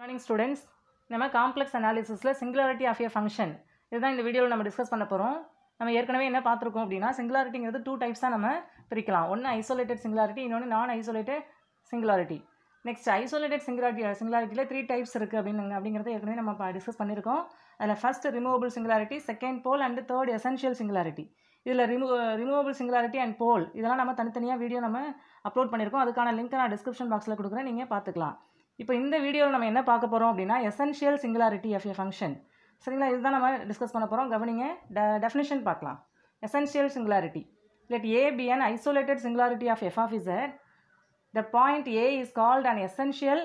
Good morning students, we will discuss complex analysis la singularity of a function. This is the video we will discuss. We will singularity is two types. One isolated singularity, one non-isolated singularity. Next, isolated singularity la three types irukku abindinga discuss pannirukom. First removable singularity, second pole and third essential singularity. This removable singularity and pole idala nama thanithaniya video nama upload pannirukom. Adukana link na description box la kudukuren, neenga paathukalam. Now, in this video, we will discuss essential singularity of a function. So, we will discuss the definition. Essential singularity. Let A be an isolated singularity of f of z. The point A is called an essential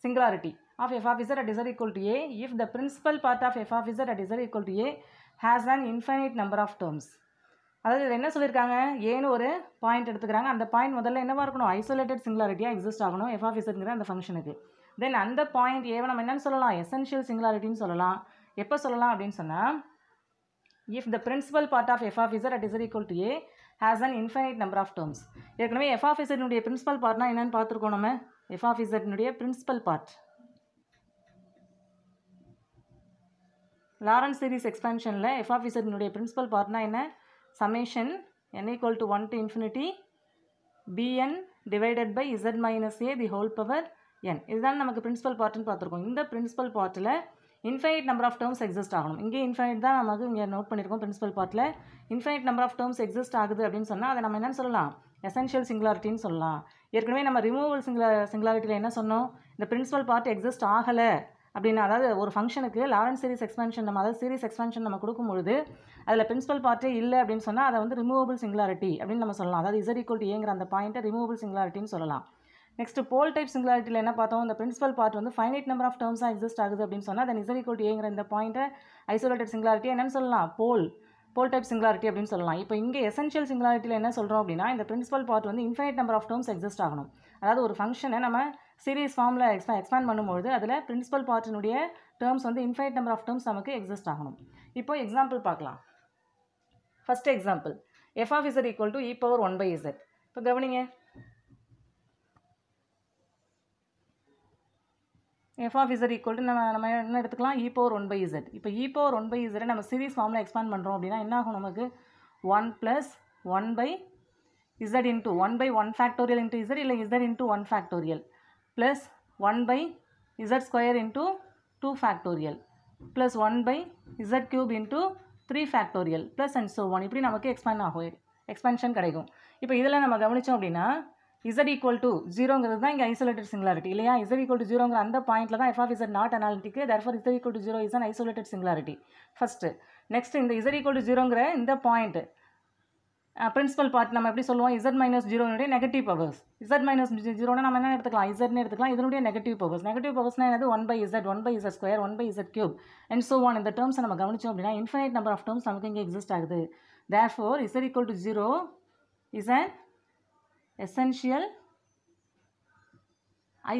singularity of f of z at z equal to A if the principal part of f of z at z equal to A has an infinite number of terms. That is what we have a point. And the point is isolated singularity exists f of z and the function. Then and the point we have essential singularity. If the principal part of f of z at z equal to A has an infinite number of terms. F of z is principal part. F of z is principal part. Laurent series expansion f of z is principal part. Summation n equal to 1 to infinity bn divided by z minus a the whole power n. This is the principal part. In the principal part, infinite number of terms exist. Infinite principal part, infinite number of terms exist. Essential singularity. Removable singularity, the principal part exists. அப்படினா அதாவது ஒரு ஃபங்க்ஷனுக்கு Lawrence series expansion நம்ம அதாவது series expansion நம்ம கொடுக்கும் பொழுது அதுல பிரின்சிபல் பார்ட்டே இல்ல அப்படினு சொன்னா அத வந்து ரிமூவபிள் சிங்குலாரிட்டி அப்படினு நம்ம சொல்லலாம். அதாவது z equal to a ங்கற அந்த பாயிண்ட ரிமூவபிள் சிங்குலாரிட்டின்னு சொல்லலாம். நெக்ஸ்ட் போல் டைப் சிங்குலாரிட்டில என்ன பார்த்தோம், அந்த பிரின்சிபல் பார்ட் வந்து ஃபைனைட் நம்பர் ஆஃப் டர்ம்ஸா எக்ஸிஸ்ட் ஆகுது அப்படினு சொன்னா then z equal to a ங்கற இந்த பாயிண்ட ஐசோலேட்டட் சிங்குலாரிட்டி என்னன்னு சொல்லலாம், போல் டைப் சிங்குலாரிட்டி அப்படினு சொல்லலாம். இப்போ இங்க எசென்ஷியல் சிங்குலாரிட்டில என்ன சொல்றோம் அப்படினா இந்த பிரின்சிபல் பார்ட் வந்து infinite number of terms exist ஆகணும். அதாவது ஒரு ஃபங்க்ஷனை நம்ம series formula expand பண்ணும்போது அதுல principal part உடைய terms வந்து infinite number of terms நமக்கு exist ஆகணும். இப்போ example பார்க்கலாம். First example, f of z equal to e power 1 by z. இப்போ கவனிங்க, f of z equal to நம்ம என்ன எடுத்துக்கலாம், e power 1 by z. இப்போ e power 1 by z நம்ம series formula expand பண்றோம் அப்படினா என்ன ஆகும், நமக்கு 1 plus 1 by z into 1 by 1 factorial into z இல்ல z into 1 factorial plus 1 by z square into 2 factorial plus 1 by z cube into 3 factorial plus and so on. இப்படி நமக்கு expand ஆகும், expansion கிடைக்கும். இப்போ இதெல்லாம் நம்ம கவனிச்சோம் அப்படினா z equal to 0ங்கிறது தான் இங்க isolated singularity இல்லையா. z equal to 0ங்கற அந்த பாயிண்ட்ல தான் f of z not analytic, therefore z equal to 0 is an isolated singularity first. Next, இந்த z equal to 0ங்கற இந்த பாயிண்ட் principal part நம்ம எப்படி சொல்லுவோம், z minus 0 உடைய நெகட்டிவ் பவர்ஸ். z minus 0 னா நம்ம என்ன எடுத்துக்கலாம், z னு எடுத்துக்கலாம். இதனுடைய நெகட்டிவ் பவர்ஸ், நெகட்டிவ் பவர்ஸ்னா என்னது, 1 by z, 1 by z square, 1 by z cube and so on. இந்த terms நம்ம கவனிச்சோம் அப்படினா infinite number of terms நமக்கு இங்க எக்ஸிஸ்ட் ஆகுது. Therefore z equal to 0 is an essential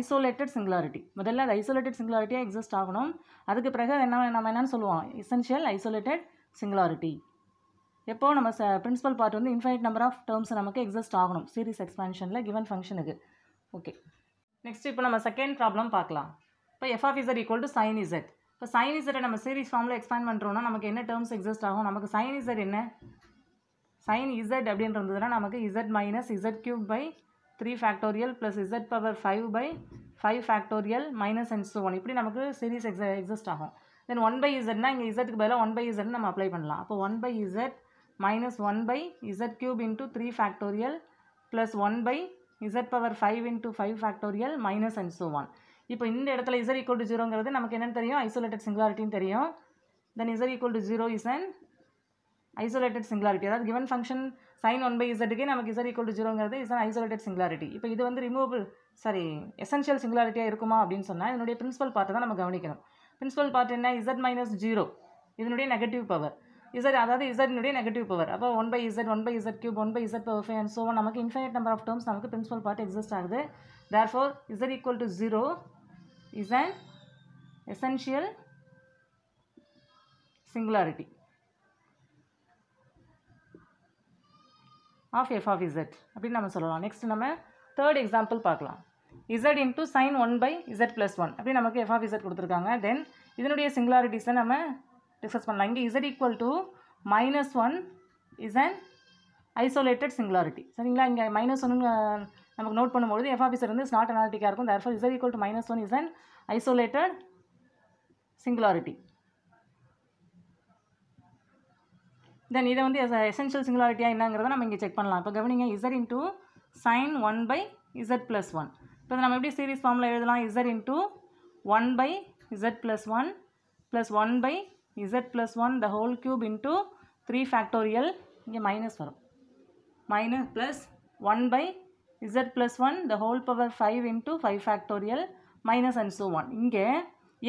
isolated singularity. முதல்ல அது isolated singularity ஆ எக்ஸிஸ்ட் ஆகணும். அதுக்கு பிறகு நம்ம என்னன்னு சொல்லுவோம், essential isolated singularity. எப்போ நம்ம பிரின்சிபல் பார்ட் வந்து இன்ஃபைனைட் நம்பர் ஆஃப் டர்ம்ஸ் நமக்கு எக்ஸிஸ்ட் ஆகணும் சீரிஸ் எக்ஸ்பான்ஷன்ல गिवन ஃபங்ஷனுக்கு. ஓகே, நெக்ஸ்ட் இப்போ நம்ம செகண்ட் ப்ராப்ளம் பார்க்கலாம். இப்போ f of z equal to sin z. இப்போ sin z நம்ம சீரிஸ் ஃபார்ம்ல எக்ஸ்பாண்ட் பண்றோம்னா நமக்கு என்ன டர்ம்ஸ் எக்ஸிஸ்ட் ஆகும், நமக்கு sin z என்ன, sin z அப்படின்றதுனா நமக்கு z - z cube by 3 factorial plus z power 5 by 5 factorial minus and so on. இப்படி நமக்கு சீரிஸ் எக்ஸிஸ்ட் ஆகும். தென் 1 by z னா இங்க z க்கு பதிலா 1 by z ன்னு நம்ம அப்ளை பண்ணலாம். அப்போ 1 by z minus 1 by z cube into 3 factorial plus 1 by z power 5 into 5 factorial minus and so on. இப்போ இந்த இடத்துல z equal to 0ங்கிறது நமக்கு என்னன்னு தெரியும், isolated singularity ன்னு தெரியும். Then z equal to 0 is an isolated singularity. அதாவது given function sin 1 by z க்கு நமக்கு z equal to 0ங்கிறது is an isolated singularity. இப்போ இது வந்து removable essential singularity ஆ இருக்குமா அப்படினு சொன்னா இதனுடைய principal part தான் நம்ம கவனிக்கணும். Principal part என்ன, z minus 0 இதனுடைய நெகட்டிவ் பவர், z அதாவது z னுடைய நெகட்டிவ் பவர். அப்போ 1 by z, 1 by z cube, 1 by z power 5 and so on. நமக்கு infinite number of terms நமக்கு principal part exist ஆகுது. Therefore z equal to 0 is an essential singularity of f of z அப்படி நம்ம சொல்லலாம். Next நம்ம third example பார்க்கலாம். z into sin 1 by z plus 1. அப்படி நமக்கு f of z கொடுத்திருக்காங்க. Then இதனுடைய singularities நம்ம discuss பண்ணலாம். இங்கே z equal to minus 1 is an isolated singularity. சரிங்களா, இங்கே minus 1 நமக்கு நோட் பண்ணும்போது f of z வந்து not analytic இருக்கும். Therefore z equal to minus 1 is an isolated singularity. Then இதை வந்து essential singularity என்னங்கிறத நம்ம இங்கே செக் பண்ணலாம். இப்போ கவனிங்க, z into sin 1 by z plus 1. இப்போ நம்ம எப்படி சீரிஸ் ஃபார்மில் எழுதலாம், z into 1 by z plus 1 plus 1 by z plus 1 the whole cube into 3 factorial, இங்கே மைனஸ் வரும், minus plus 1 by z plus 1 the whole power 5 into 5 factorial minus and so on. இங்கே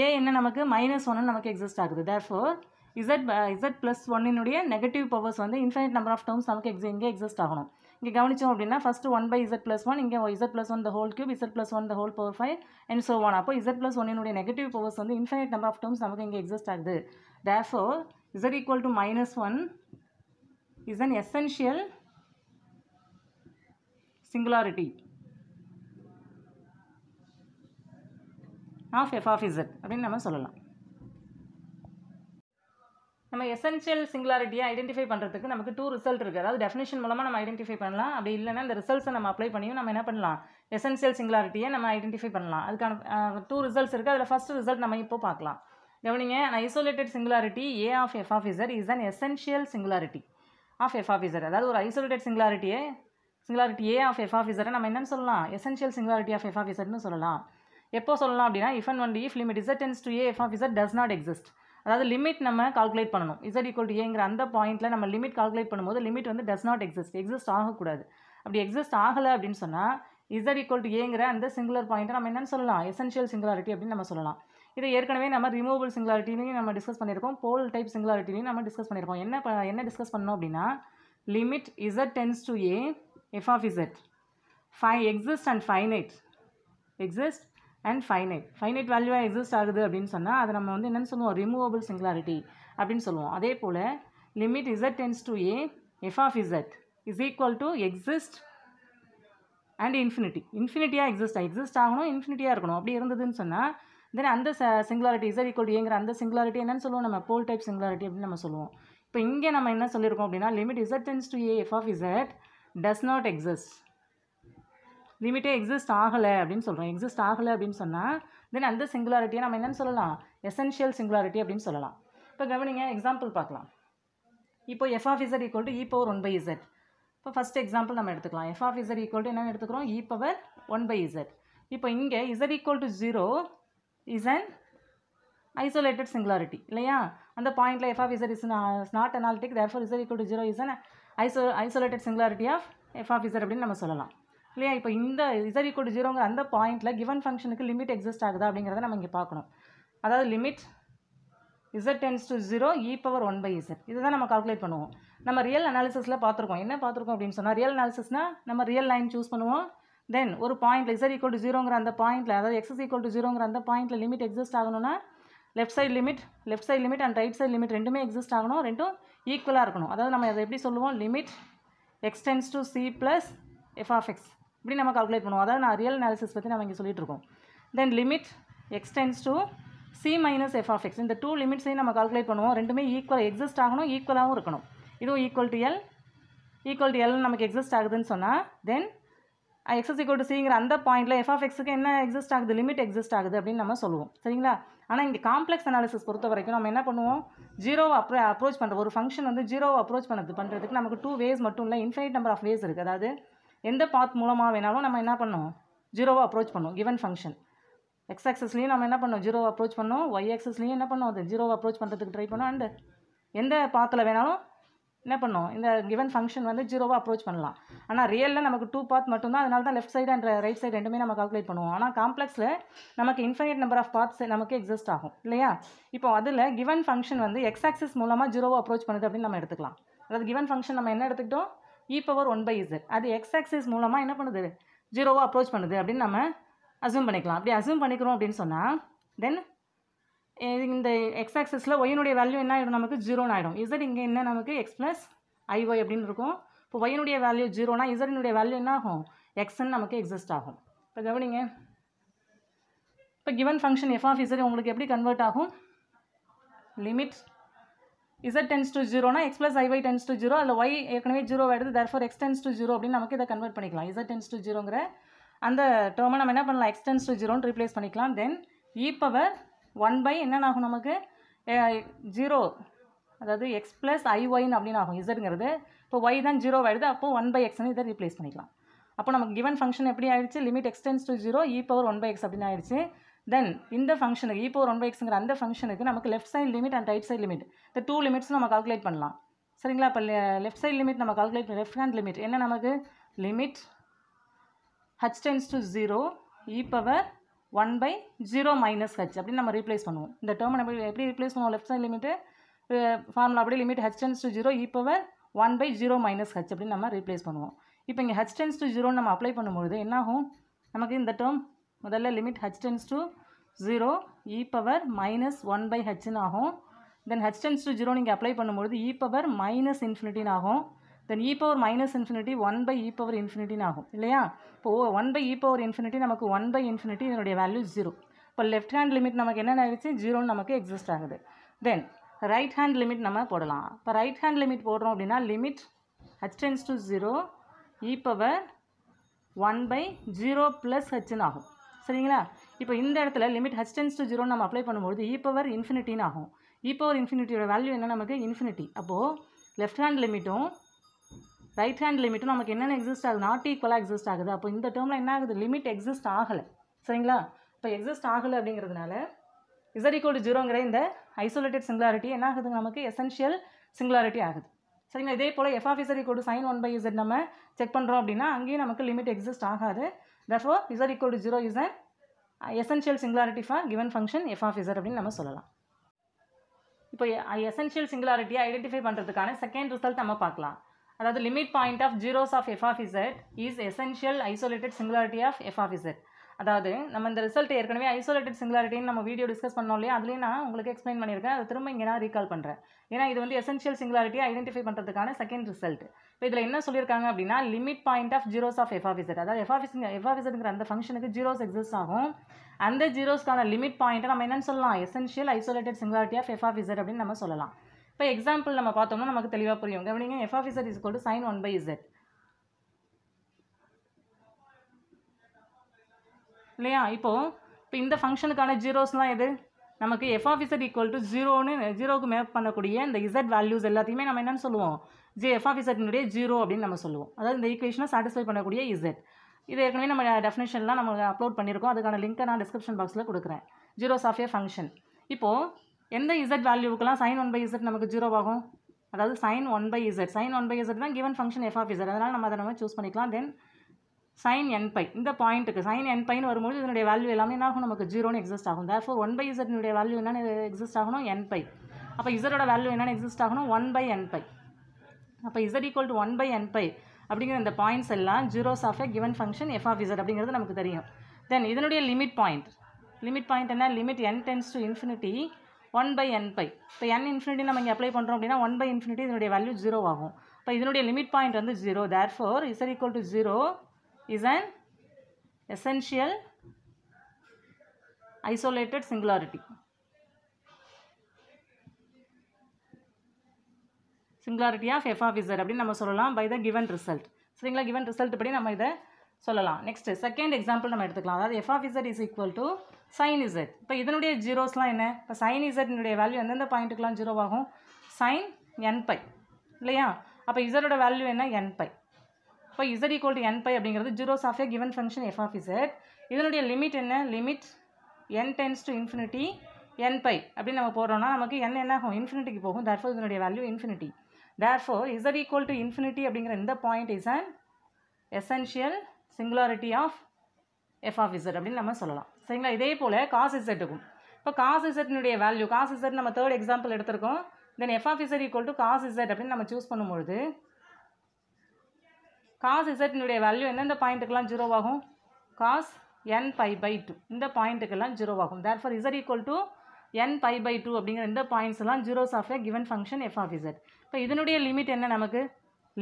a என்ன நமக்கு minus ஒன்று நமக்கு exist ஆகுது. Therefore z plus 1னுடைய negative powers வந்து இன்ஃபைனைட் நம்பர் ஆஃப் டேர்ம்ஸ் நமக்கு இங்கே எக்ஸிஸ்ட் ஆகணும். இங்கே கவனிச்சோம் அப்படின்னா ஃபஸ்ட்டு 1 பை இசட் ப்ளஸ் 1, இங்கே Z plus 1 the whole cube, Z plus 1 the whole power 5 and so on. அப்போ இசட் ப்ளஸ் 1னுடைய நெகட்டிவ் பவர்ஸ் வந்து இன்ஃபைனைட் நம்பர் ஆஃப் டேர்ம்ஸ் நமக்கு இங்கே எக்ஸிஸ்ட் ஆகுது. Therefore z equal to minus 1 is an essential singularity of f of z அப்படின்னு நம்ம சொல்லலாம். நம்ம எசென்ஷியல் சிங்குலாரிட்டியை ஐடென்டிஃபை பண்ணுறதுக்கு நமக்கு 2 ரிசல்ட் இருக்குது. அதாவது டெஃபினேஷன் மூலமாக நம்ம ஐடென்டிஃபை பண்ணலாம். அப்படி இல்லைன்னா இந்த ரிசல்ட்ஸை நம்ம அப்ளை பண்ணியும் நம்ம என்ன பண்ணலாம், எசென்ஷியல் சிங்குலாரிட்டியை நம்ம ஐடென்டிஃபை பண்ணலாம். அதுக்கான 2 ரிசல்ட்ஸ் இருக்குது. அதில் ஃபஸ்ட் ரிசல்ட் நம்ம இப்போ பார்க்கலாம். கவனிங்க, isolated singularity A of F of Z is an essential singularity of F of Z. அதாவது ஒரு isolated singularity A of F of இசட்டை நம்ம என்னென்னு சொல்லலாம், essential singularity of F of இசட்னு சொல்லலாம். எப்போ சொல்லலாம் அப்படின்னா, if and only if limit is tends to A F of Z does not exist. அதாவது லிமிட் நம்ம கால்குலேட் பண்ணணும். இசட் ஈக்குவல் டு ஏங்கிற அந்த பாயிண்ட்டில் நம்ம லிமிட் கால்குலேட் பண்ணும்போது லிமிட் வந்து டஸ் நாட் எக்ஸிஸ்ட் ஆகக்கூடாது. அப்படி எக்ஸிஸ்ட் ஆகலை அப்படின்னு சொன்னால் இசட் ஈக்குவல் டு ஏங்கிற அந்த சிங்குலர் பாயிண்ட்டை நம்ம என்னென்னு சொல்லலாம், எசென்ஷியல் சிங்குலாரிட்டி அப்படின்னு நம்ம சொல்லலாம். இதை ஏற்கனவே நம்ம ரிமூவபிள் சிங்குலாரிட்டிலையும் நம்ம டிஸ்கஸ் பண்ணியிருக்கோம், போல் டைப் சிங்குலாரிட்டிலையும் நம்ம டிஸ்கஸ் பண்ணியிருக்கோம். என்ன டிஸ்கஸ் பண்ணோம் அப்படின்னா, limit Z tends to A F of z exist and finite, exist and finite, finite வேல்யூவாக எக்ஸிஸ்ட் ஆகுது அப்படின்னு சொன்னால் அதை நம்ம வந்து என்னென்னு சொல்லுவோம், ரிமூவபிள் சிங்குலாரிட்டி அப்படின்னு சொல்லுவோம். அதே போல் limit Z tends to A F of Z is equal to exist and infinity, இன்ஃபினிட்டியாக எக்ஸிஸ்ட் ஆகணும், இன்ஃபினிட்டியாக இருக்கணும். அப்படி இருந்ததுன்னு சொன்னால் தென் அந்த சிங்குலாரிட்டி இசட் ஈக்குவல் டு ஏங்கிற அந்த சிங்குலாரிட்டி என்னென்னு சொல்லுவோம், நம்ம போல் டைப் சிங்குலாரிட்டி அப்படின்னு நம்ம சொல்லுவோம். இப்போ இங்கே நம்ம என்ன சொல்லியிருக்கோம் அப்படின்னா, limit Z tends to A F of Z does not exist, லிமிட்டே எக்ஸிஸ்ட் ஆகலை அப்படின்னு சொல்கிறோம். எக்ஸிஸ்ட் ஆகலை அப்படின்னு சொன்னால் தென் அந்த சிங்குலாரிட்டியை நம்ம என்னென்னு சொல்லலாம், எசென்ஷியல் சிங்குலாரிட்டி அப்படின்னு சொல்லலாம். இப்போ கவனிங்க, எக்ஸாம்பிள் பார்க்கலாம். இப்போ f of z equal to e power 1 by z. இப்போ ஃபஸ்ட் எக்ஸாம்பிள் நம்ம எடுத்துக்கலாம். F of z equal to என்னென்னு எடுத்துக்கிறோம், இ பவர் 1 பை இசட். இப்போ இங்கே z equal to 0 is an isolated singularity இல்லையா. அந்த பாயிண்டில் f of Z is not analytic, therefore z equal to 0 is an isolated singularity of F of z அப்படின்னு நம்ம சொல்லலாம் இல்லையா. இப்போ இந்த இசட் ஈக்குவல் டு 0ங்கிற அந்த பாயிண்டில் கிவன் ஃபங்க்ஷனுக்கு லிமிட் எக்ஸிஸ்ட் ஆகுதா அப்படிங்கிறத நம்ம இங்கே பார்க்கணும். அதாவது limit Z tends to 0 e power 1 by z, இதுதான் நம்ம கால்குலேட் பண்ணுவோம். நம்ம ரியல் அனாலிசிஸில் பார்த்துருக்கோம். என்ன பார்த்துருக்கோம் அப்படின்னு சொன்னால், ரியல் அனாலிசிஸ்னால் நம்ம ரியல் லைன் சூஸ் பண்ணுவோம். தென் ஒரு பாயிண்டில் இசட் ஈக்குவல் டு 0ங்கிற அந்த பாயிண்டில், அதாவது எக்ஸ் ஈக்குவல் டு 0ங்கிற அந்த பாயிண்டில் லிமிட் எக்ஸிஸ்ட் ஆகணும்னா left side limit and right side limit ரெண்டுமே எக்ஸிஸ்ட் ஆகணும், ரெண்டும் ஈக்குவலாக இருக்கணும். அதாவது நம்ம அதை எப்படி சொல்லுவோம், limit x tends to c plus f of x இப்படி நம்ம கால்குலேட் பண்ணுவோம். அதாவது நான் ரியல் அனாலிசிஸ் பற்றி நம்ம இங்கே சொல்லிட்டு இருக்கோம். Then limit x tends to c minus f of x, இந்த 2 லிமிட்ஸையும் நம்ம கால்குலேட் பண்ணுவோம். ரெண்டுமே ஈக்குவல் எக்ஸிஸ்ட் ஆகணும், ஈக்குவலாகவும் இருக்கணும். இதுவும் ஈக்குவல் டு எல் நமக்கு எக்ஸிஸ்ட் ஆகுதுன்னு சொன்னால் தென் எக்ஸ் ஈக்குவல் டு சிங்கிற அந்த பாயிண்டில் எஃப் ஆஃப் எக்ஸுக்கு என்ன எக்ஸிஸ்ட் ஆகுது, லிமிட் எக்ஸிஸ்ட் ஆகுது அப்படின்னு நம்ம சொல்லுவோம். சரிங்களா. ஆனால் இங்கே காம்ப்ளெக்ஸ் அனாலிசிஸ் பொறுத்த வரைக்கும் நம்ம என்ன பண்ணுவோம், ஜீரோவை அப்ரோச் பண்ணுறது. ஒரு ஃபங்க்ஷன் வந்து ஜீரோவை அப்ரோச் பண்ணுறதுக்கு நமக்கு 2 வேஸ் மட்டும் இல்லை, இன்ஃபைனைட் நம்பர் ஆஃப் வேஸ் இருக்குது. அதாவது எந்த பாத் மூலமாக வேணாலும் நம்ம என்ன பண்ணுவோம், ஜீரோவை அப்ரோச் பண்ணுவோம். கிவன் ஃபங்க்ஷன் எக்ஸ் ஆக்சஸ்லேயும் நம்ம என்ன பண்ணுவோம், ஜீரோவை அப்ரோச் பண்ணுவோம். ஒய் ஆக்சஸ்லேயும் என்ன பண்ணுவோம், அது ஜீரோவை அப்ரோச் பண்ணுறதுக்கு ட்ரை பண்ணுவோம். அண்டு எந்த பாத்தில் வேணாலும் என்ன பண்ணுவோம், இந்த கிவன் ஃபங்க்ஷன் வந்து ஜீரோவை அப்ரோச் பண்ணலாம். ஆனால் ரியலில் நமக்கு 2 பாத் மட்டும்தான், அதனால தான் left side and right side ரெண்டுமே நம்ம கால்குலேட் பண்ணுவோம். ஆனால் காம்ப்ளெக்ஸில் நமக்கு இன்ஃபைனைட் நம்பர் ஆஃப் பாத்ஸ் நமக்கு எக்ஸிஸ்ட் ஆகும் இல்லையா. இப்போ அதில் கிவன் ஃபங்க்ஷன் வந்து எக்ஸ் ஆக்சஸ் மூலமாக ஜீரோவை அப்ரோச் பண்ணுது அப்படின்னு நம்ம எடுத்துக்கலாம். அதாவது கிவன் ஃபங்க்ஷன் நம்ம என்ன எடுத்துக்கிட்டோம், இ பவர் 1 பை இசட், அது எக்ஸ் ஆக்சிஸ் மூலமாக என்ன பண்ணுது, ஜீரோவாக அப்ரோச் பண்ணுது அப்படின்னு நம்ம அசூம் பண்ணிக்கலாம். அப்படி அசூம் பண்ணிக்கிறோம் அப்படின்னு சொன்னால் தென் இந்த எக்ஸ் ஆக்சிஸில் ஒயினுடைய வேல்யூ என்ன ஆகிடும், நமக்கு ஜீரோன்னு ஆகிடும். இசட் இங்கே என்ன நமக்கு எக்ஸ் ப்ளஸ் ஐஒய் அப்படின்னு இருக்கும். இப்போ ஒயினுடைய வேல்யூ ஜீரோனா இசடினுடைய வேல்யூ என்ன ஆகும், எக்ஸ்ன்னு நமக்கு எக்ஸிஸ்ட் ஆகும். இப்போ கவனிங்க, இப்போ given function f of z உங்களுக்கு எப்படி கன்வெர்ட் ஆகும்? லிமிட் z tends to 0 னா x plus iy tends to 0, அல்ல y ஏற்கனவே 0 ஆயிடுது, therefore x tends to 0 அப்படின்னு நமக்கு இதை கன்வெர்ட் பண்ணிக்கலாம். z tends to 0ங்கிற அந்த டேர்மை நம்ம என்ன பண்ணலாம், x tends to 0ன்னு ரீப்ளேஸ் பண்ணிக்கலாம். தென் e பவர் 1 பை என்னென்ன ஆகும் நமக்கு 0, அதாவது x plus iyன்னு அப்படின்னு ஆகும் zங்கிறது. இப்போ y தான் 0 ஆயிடுது, அப்போது 1 by xன்னு இதை ரீப்ளேஸ் பண்ணிக்கலாம். அப்போ நமக்கு given function எப்படி ஆயிடுச்சு, limit x tends to 0 e power 1 by x அப்படின்னு ஆயிடுச்சு. தென் இந்த ஃபங்க்ஷனுக்கு e power 1 by xங்கிற அந்த ஃபங்க்ஷனுக்கு நமக்கு left side limit and right side limit இந்த டூ லிமிட்ஸ் நம்ம கால்குலேட் பண்ணலாம். சரிங்களா, இப்போ லெஃப்ட் சைட் லிமிட் நம்ம கால்குலேட் பண்ணி லெஃப்ட் ஹேண்ட் லிமிட் என்ன நமக்கு limit h tends to 0 e power 1 by 0 minus h அப்படின்னு நம்ம ரீப்ளேஸ் பண்ணுவோம். இந்த டேர்மை நம்ம எப்படி ரீப்ளேஸ் பண்ணுவோம், லெஃப்ட் சைட் லிமிட்டு ஃபார்முலா அப்படியே limit h tends to 0 e power 1 by 0 minus h அப்படின்னு நம்ம ரீப்ளேஸ் பண்ணுவோம். இப்போ இங்கே h tends to 0 நம்ம அப்ளை பண்ணும்பொழுது என்னாகும் நமக்கு இந்த டேர்ம் முதல்ல limit h tends to 0 e power minus 1 by hன்னு ஆகும். தென் h tends to 0 நீங்கள் அப்ளை பண்ணும்பொழுது e power minus infinity ஆகும். தென் e power minus infinity 1 by e power infinity ஆகும் இல்லையா. இப்போ 1 by e power infinity நமக்கு 1 by infinity இதனுடைய வேல்யூ 0. இப்போ லெஃப்ட் ஹேண்ட் லிமிட் நமக்கு என்னென்ன ஆகிடுச்சு 0ன்னு நமக்கு எக்ஸிஸ்ட் ஆகுது. தென் ரைட் ஹேண்ட் லிமிட் நம்ம போடலாம். இப்போ ரைட் ஹேண்ட் லிமிட் போடுறோம் அப்படின்னா limit h tends to 0 e power 1 by 0 plus hன்னு ஆகும். சரிங்களா, இப்போ இந்த இடத்துல லிமிட் h tends to 0 நம்ம அப்ளை பண்ணும்போது e power infinity ஆகும். e power infinity-யோட வேல்யூ என்ன நமக்கு infinity. அப்போது லெஃப்ட் ஹேண்ட் லிமிட்டும் ரைட் ஹேண்ட் லிமிட்டும் நமக்கு என்னென்ன எக்ஸிஸ்ட் ஆகுது நாட் ஈக்குவலாக எக்ஸிஸ்ட் ஆகுது. அப்போ இந்த டேர்மில் என்ன ஆகுது லிமிட் எக்ஸிஸ்ட் ஆகலை. சரிங்களா, இப்போ எக்ஸிஸ்ட் ஆகலை அப்படிங்கிறதுனால z equal to 0ங்கிற இந்த ஐசோலேட்டட் சிங்குலாரிட்டி என்ன ஆகுது நமக்கு எசென்ஷியல் சிங்குலாரிட்டி ஆகுது. சரிங்களா, இதே போல் f of z equal to sin 1 by z நம்ம செக் பண்ணுறோம் அப்படின்னா அங்கேயும் நமக்கு லிமிட் எக்ஸிஸ்ட் ஆகாது. therefore z equal to 0 is an essential singularity for given function f of z அப்படின்னு நம்ம சொல்லலாம். இப்போ essential singularity ஐடென்டிஃபை பண்ணுறதுக்கான செகண்ட் ரிசல்ட் நம்ம பார்க்கலாம். அதாவது limit point of zeros of f of z is essential isolated singularity of f of z. அதாவது நம்ம இந்த ரிசல்ட் ஏற்கனவே ஐசோலேட்டட் சிங்குலாரிட்டின்னு நம்ம வீடியோ டிஸ்கஸ் பண்ணோம் இல்லையா, அதுலேயும் நான் உங்களுக்கு எக்ஸ்பிளைன் பண்ணியிருக்கேன். அதை திரும்ப இங்கே நான் ரீகால் பண்ணுறேன். ஏன்னா இது வந்து எசென்ஷியல் சிங்குலாரிட்டியை ஐடென்டிஃபை பண்ணுறதுக்கான செகண்ட் ரிசல்ட். இப்போ இதில் என்ன சொல்லியிருக்காங்க அப்படின்னா limit point of zeros of f of z, அதாவது f of zங்கிற அந்த ஃபங்க்ஷனுக்கு ஜீரோஸ் எக்ஸிஸ்ட் ஆகும். அந்த ஜீரோஸ்க்கான லிமிட் பாயிண்ட்டை நம்ம என்னென்னு சொல்லலாம் essential isolated singularity of f of z அப்படின்னு நம்ம சொல்லலாம். இப்போ எக்ஸாம்பிள் நம்ம பார்த்தோம்னா நமக்கு தெளிவாக புரியும். கவனிங்க, f of z is equal to sin 1 by z இல்லையா. இப்போ இந்த ஃபங்க்ஷனுக்கான ஜீரோஸ்லாம் எது நமக்கு f of z equal to 0ன்னு ஜீரோவுக்கு மேப் பண்ணக்கூடிய இந்த z வேல்யூஸ் எல்லாத்தையுமே நம்ம என்னென்னு சொல்லுவோம் f of z-னுடைய 0 அப்படின்னு நம்ம சொல்லுவோம். அதாவது இந்த ஈக்குவேஷனை சாட்டிஸ்ஃபை பண்ணக்கூடிய z. இது ஏற்கனவே நம்ம டெஃபினேஷன்லாம் நம்ம அப்லோட் பண்ணியிருக்கோம். அதுக்கான லிங்க்கை நான் டிஸ்கிரிப்ஷன் பாக்ஸில் கொடுக்குறேன். ஜீரோஸ் ஆஃப் ஏ ஃபங்க்ஷன் இப்போது எந்த z வேல்யூவுக்குலாம் sin 1 by z நமக்கு ஜீரோவாகும், அதாவது sin 1 by z. sin 1 by z தான் given function f of z, அதனால் நம்ம அதை நம்ம சூஸ் பண்ணிக்கலாம். தென் sin nπ இந்த பாயிண்ட்டுக்கு sin nπன்னு வரும்போது இதனுடைய வேல்யூ எல்லாமே என்ன ஆகும் நமக்கு ஜீரோன்னு எக்ஸிஸ்ட் ஆகும். therefore 1 by zனுடைய வேல்யூ என்னென்னு எக்ஸிஸ்ட் ஆகணும் nπ. அப்போ zோட வேல்யூ என்னென்னு எக்ஸிஸ்ட் ஆகணும் 1 by nπ. அப்போ z equal to 1 by nπ அப்படிங்கிற இந்த பாயிண்ட்ஸ் எல்லாம் zeros of a given function f of z அப்படிங்கிறது நமக்கு தெரியும். தென் இதனுடைய லிமிட் பாயிண்ட் என்ன limit n tends to infinity 1 by nπ. இப்போ n இன்ஃபினிட்டி நம்ம இங்கே அப்ளை பண்ணுறோம் அப்படின்னா 1 by இன்ஃபினிட்டி இதனுடைய வேல்யூ ஜீரோ ஆகும். இப்போ இதனுடைய லிமிட் பாயிண்ட் வந்து 0. therefore z equal to 0 is an essential isolated singularity of f of z அப்படினு நம்ம சொல்லலாம் by the given result. சரிங்களா, given result படி நம்ம இத சொல்லலாம். next second example நம்ம எடுத்துக்கலாம். அதாவது f of z is equal to sin z. இப்போ இதனுடைய ஜீரோஸ்லாம் என்ன, இப்போ sin z னுடைய வேல்யூ எந்தெந்த பாயிண்ட்டுக்குலாம் ஜீரோ ஆகும் sin nπ இல்லையா. அப்போ zோட வேல்யூ என்ன nπ. இப்போ z equal to nπ அப்படிங்கிறது zeros of a given function f of z. இதனுடைய லிமிட் என்ன limit n tends to infinity nπ அப்படின்னு நம்ம போகிறோம்னா நமக்கு n என்ன ஆகும் இன்ஃபினிட்டிக்கு போகும். therefore இதனுடைய value infinity. therefore z equal to infinity அப்படிங்கிற இந்த point is an essential singularity of f of z அப்படின்னு நம்ம சொல்லலாம். சரிங்களா, இதே போல் cos z க்கும் இப்போ cos z-னுடைய வேல்யூ cos z நம்ம தேர்ட் எக்ஸாம்பிள் எடுத்திருக்கோம். then f of z equal to cos z அப்படின்னு நம்ம சூஸ் பண்ணும்பொழுது cos z-னுடைய வேல்யூ எந்தெந்த பாயிண்ட்டுக்கெல்லாம் ஜீரோவாகும் cos nπ by 2 இந்த பாயிண்ட்டுக்கெல்லாம் ஜீரோவாகும். therefore z equal to nπ by 2 அப்படிங்கிற இந்த பாயிண்ட்ஸ் எல்லாம் zeros of a given function f of z. இப்போ இதனுடைய லிமிட் என்ன நமக்கு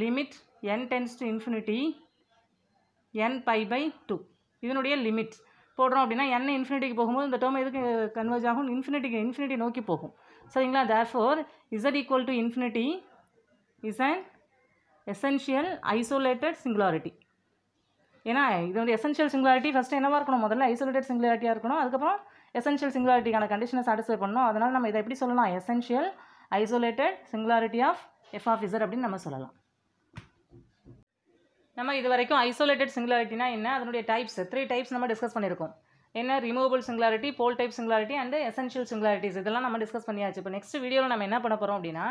limit n tends to infinity nπ by 2. இதனுடைய லிமிட் போடுறோம் அப்படினா n இன்ஃபினிட்டிக்கு போகும்போது இந்த டேர்ம் எதுக்கு கன்வர்ஜ் ஆகும் இன்ஃபினிட்டிக்கு இன்ஃபினிட்டி நோக்கி போகும் சரிங்களா therefore z = infinity is an essential isolated singularity ஏனா இதனுடைய essential singularity first என்னவா இருக்கணும் முதல்ல isolated singularity ஆ இருக்கணும் அதுக்கு அப்புறம் essential singularity கான கண்டிஷனை satisfy பண்ணனும் அதனால நம்ம இத எப்படி சொல்லலாம் essential isolated singularity of f of z அப்படி நம்ம சொல்லலாம் நம்ம இதுவரைக்கும் isolated singularity னா என்ன அதனுடைய types 3 types நம்ம டிஸ்கஸ் பண்ணிருக்கோம் என்ன removable singularity pole type singularity and essential singularities இதெல்லாம் நம்ம டிஸ்கஸ் பண்ணியாச்சு இப்போ நெக்ஸ்ட் வீடியோல நம்ம என்ன பண்ண போறோம் அப்படினா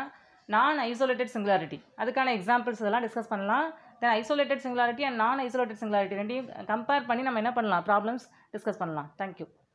non isolated singularity அதுக்கான எக்ஸாம்பிள்ஸ் எல்லாம் டிஸ்கஸ் பண்ணலாம் then isolated singularity and non isolated singularity ரெண்டையும் compare பண்ணி நம்ம என்ன பண்ணலாம் problems டிஸ்கஸ் பண்ணலாம் thank you